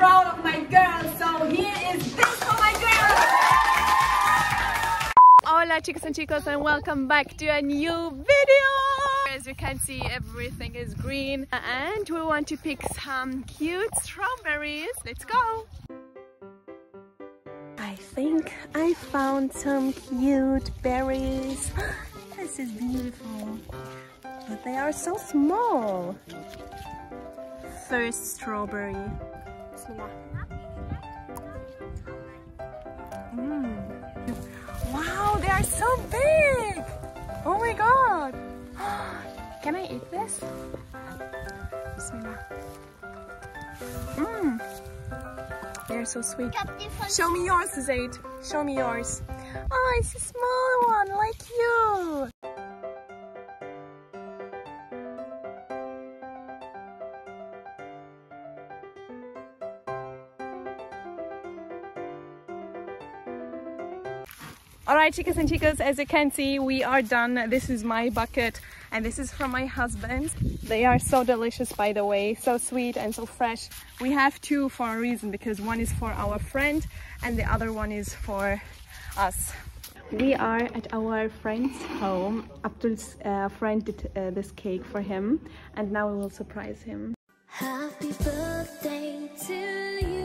proud of my girls, so here is this for my girls! Hola chicos and chicos, and welcome back to a new video! As you can see, everything is green and we want to pick some cute strawberries. Let's go! I think I found some cute berries. This is beautiful, but they are so small. First strawberry. Wow, they are so big! Oh my god! Can I eat this? Bismillah. They're so sweet. Show me yours, Zaid. Show me yours. Oh, it's a small one, like you. Alright chicas and chicos, as you can see, we are done. This is my bucket and this is from my husband. They are so delicious, by the way, so sweet and so fresh. We have two for a reason, because one is for our friend and the other one is for us. We are at our friend's home. Abdul's friend did this cake for him and now we will surprise him. Happy birthday to you.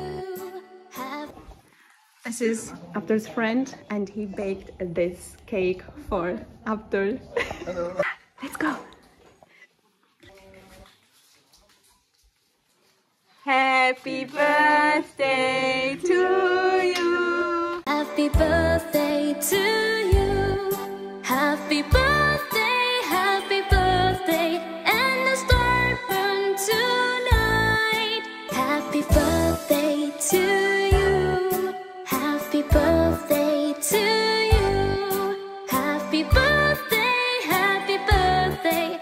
This is Abdul's friend and he baked this cake for Abdul. Let's go! Happy birthday to you! Happy birthday to you! Happy birthday, happy birthday! And the star from tonight! Happy birthday to you! Happy birthday to you! Happy birthday, happy birthday!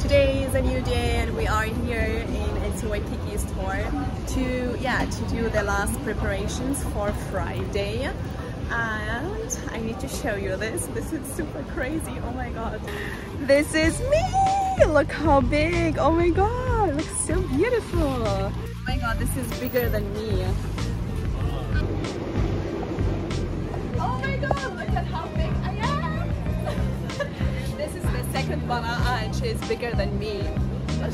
Today is a new day and we are here in NC Waikiki store to do the last preparations for Friday. And I need to show you this. This is super crazy. Oh my god. This is me! Look how big. Oh my god. It looks so beautiful. Oh my god, this is bigger than me. Oh my god, look at how big I am. This is the second Baraa and she's bigger than me.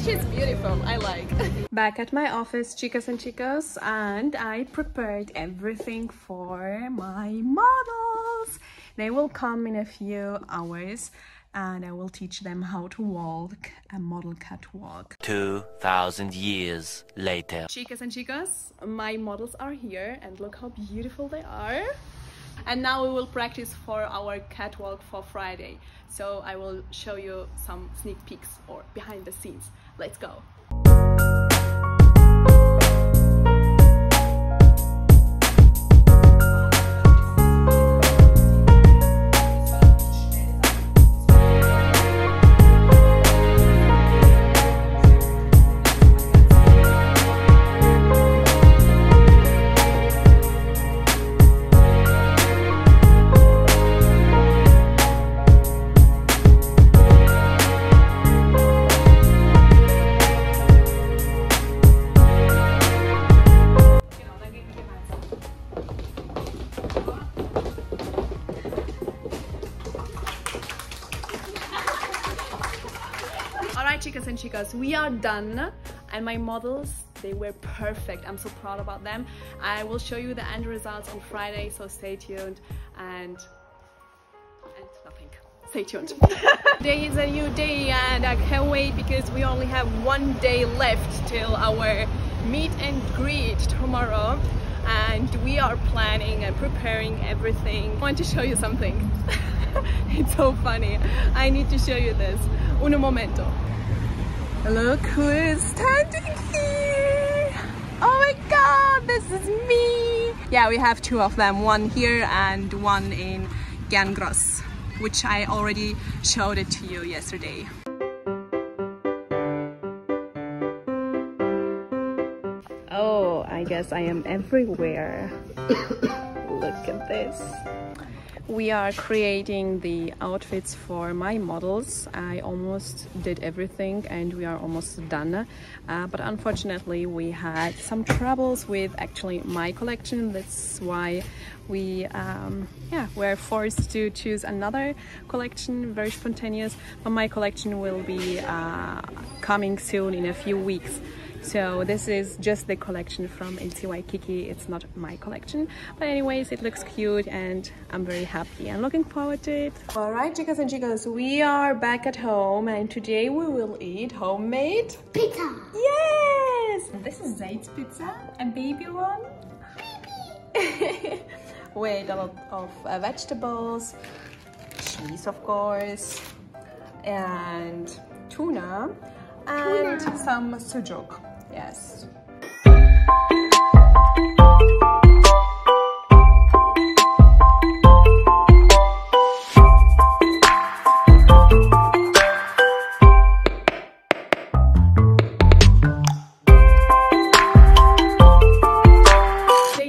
She's beautiful, I like. Back at my office, chicas and chicos, and I prepared everything for my models. They will come in a few hours and I will teach them how to walk a model catwalk. 2,000 years later. Chicas and chicos, my models are here and look how beautiful they are. And now we will practice for our catwalk for Friday. So I will show you some sneak peeks or behind the scenes. Let's go! Chicas and chicos, we are done and my models, they were perfect. I'm so proud about them. I will show you the end results on Friday, so stay tuned and nothing. Stay tuned. Today is a new day and I can't wait because we only have one day left till our meet and greet tomorrow and we are planning and preparing everything. I want to show you something. It's so funny. I need to show you this. Uno momento. Look who is standing here! Oh my god, this is me! Yeah, we have two of them, one here and one in Gangros, which I already showed it to you yesterday. Oh, I guess I am everywhere. Look at this. We are creating the outfits for my models. I almost did everything and we are almost done, but unfortunately we had some troubles with actually my collection. That's why we were forced to choose another collection, very spontaneous, but my collection will be coming soon in a few weeks. So this is just the collection from NC Waikiki. It's not my collection, but anyways, it looks cute and I'm very happy and looking forward to it. All right, chicas and chicos, we are back at home and today we will eat homemade pizza. Yes! This is Zayt's pizza, a baby one. Baby! With a lot of vegetables, cheese of course, and tuna, and some sujuk. Yes. Today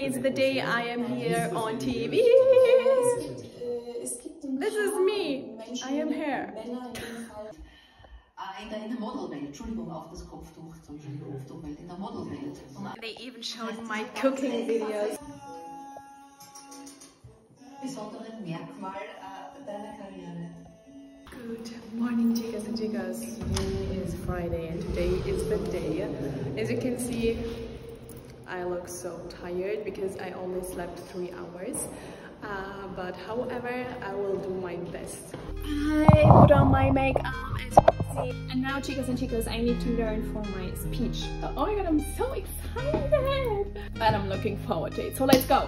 is the day I am here on TV. This is me. I am here. In the modelwelt, Entschuldigung, auf das Kopftuch, in der Modelwelt. They even showed my cooking videos. Besonderen Merkmal deiner Karriere. Good morning, chicas and chicas. Today is Friday and today is the day. As you can see, I look so tired because I only slept 3 hours. But however, I will do my best. I put on my makeup as and now, chicas and chicos, I need to learn for my speech. Oh my god, I'm so excited! And I'm looking forward to it, so let's go!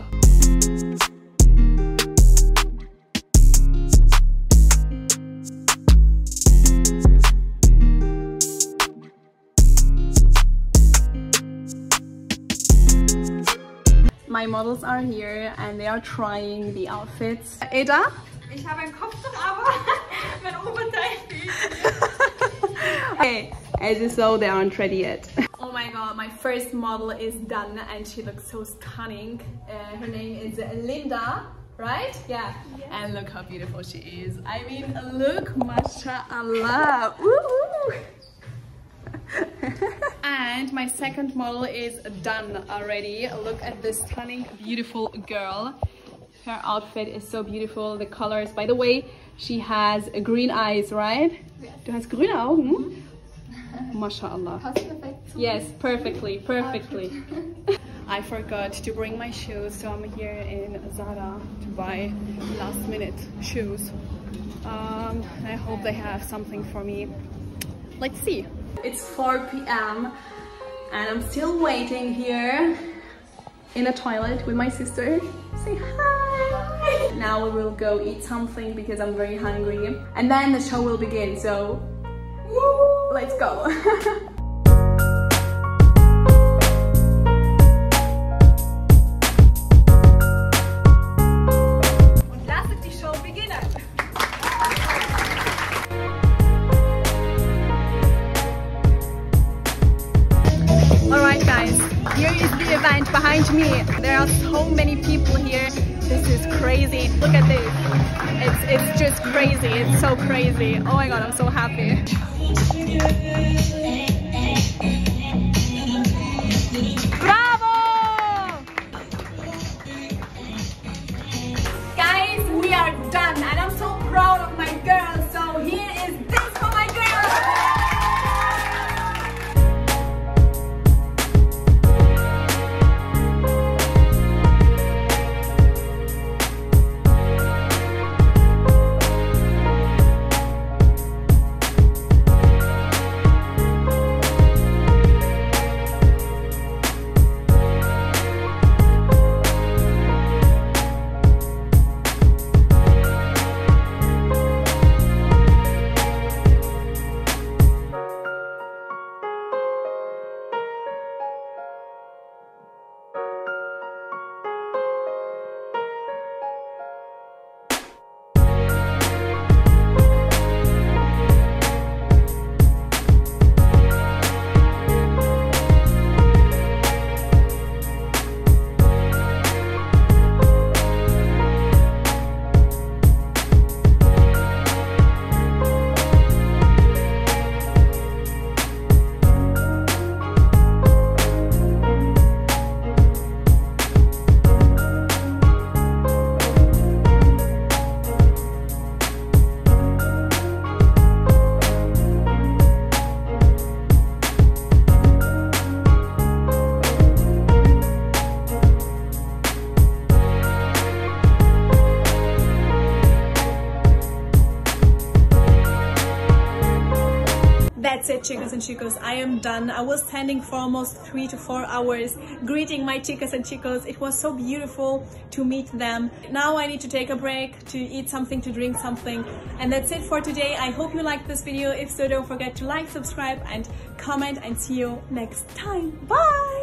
My models are here and they are trying the outfits. Eda? Ich habe einen Kopftuch, aber mein Oberteil fehlt. Okay, as you saw, they aren't ready yet. Oh my god, my first model is done and she looks so stunning. Her name is Linda, right? Yeah. Yes. And look how beautiful she is. I mean, look, mashallah. Woo-hoo. And my second model is done already. Look at this stunning, beautiful girl. Her outfit is so beautiful, the colors. By the way, she has green eyes, right? Yes. Du hast grüne Augen? Mashallah. Yes, perfectly. I forgot to bring my shoes, so I'm here in Zara to buy last minute shoes. I hope they have something for me. Let's see. It's 4 p.m. and I'm still waiting here in a toilet with my sister. Say hi. Now we will go eat something because I'm very hungry and then the show will begin, so let's go. Und lasst die Show beginnen. All right guys, here is the event behind me. There are so many people here. This is crazy. Look at this. It's just crazy. It's so crazy. Oh my god, I'm so happy. Bravo! Guys, we are done and I'm so proud of my girls. So here is this for my the chicas and chicos, I am done. I was standing for almost 3 to 4 hours greeting my chicas and chicos. It was so beautiful to meet them. Now I need to take a break to eat something, to drink something. And that's it for today. I hope you liked this video. If so, don't forget to like, subscribe and comment, and see you next time. Bye!